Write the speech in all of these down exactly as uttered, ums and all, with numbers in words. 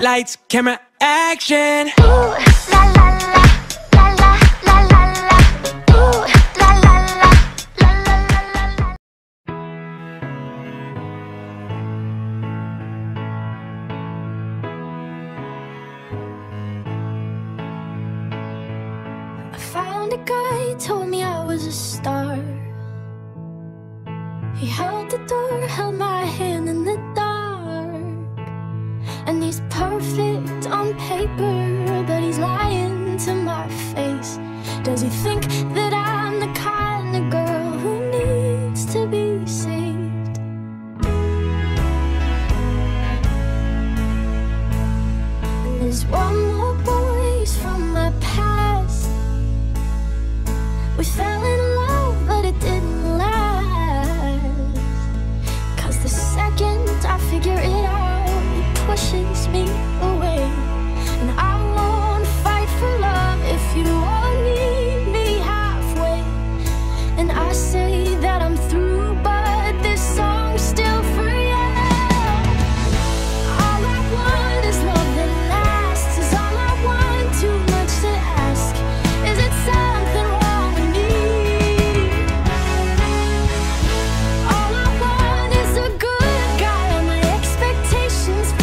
Lights, camera, action. Ooh, la la la, la la la la la. Ooh, la la la, la la la la. I found a guy, told me I was a star. He held the door, held my hand in the dark. And he's perfect on paper, but he's lying to my face. Does he think that I'm the kind of girl who needs to be saved? And there's one more voice from my past. We fell in love, but it didn't last. Cause the second I figure it out, pushes me away, and I won't fight for love if you all need me halfway. And I say that I'm through, but this song's still for you. All I want is love that lasts. Is all I want too much to ask? Is it something wrong with me? All I want is a good guy, and my expectations for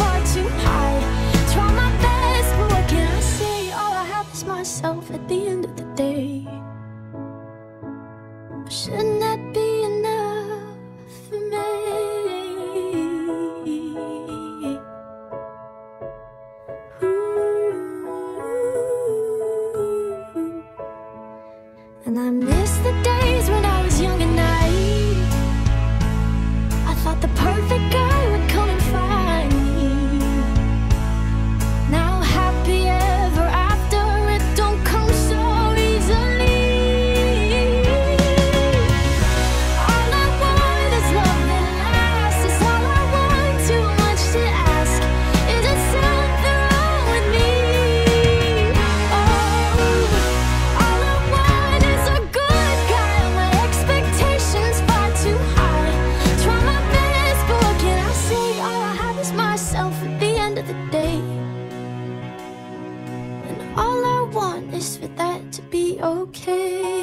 myself at the end of the day. But shouldn't that be enough for me? Ooh. And I miss the days when I was young and naive. I thought the perfect guy would come and find me. Now happy ever after. All I want is for that to be okay.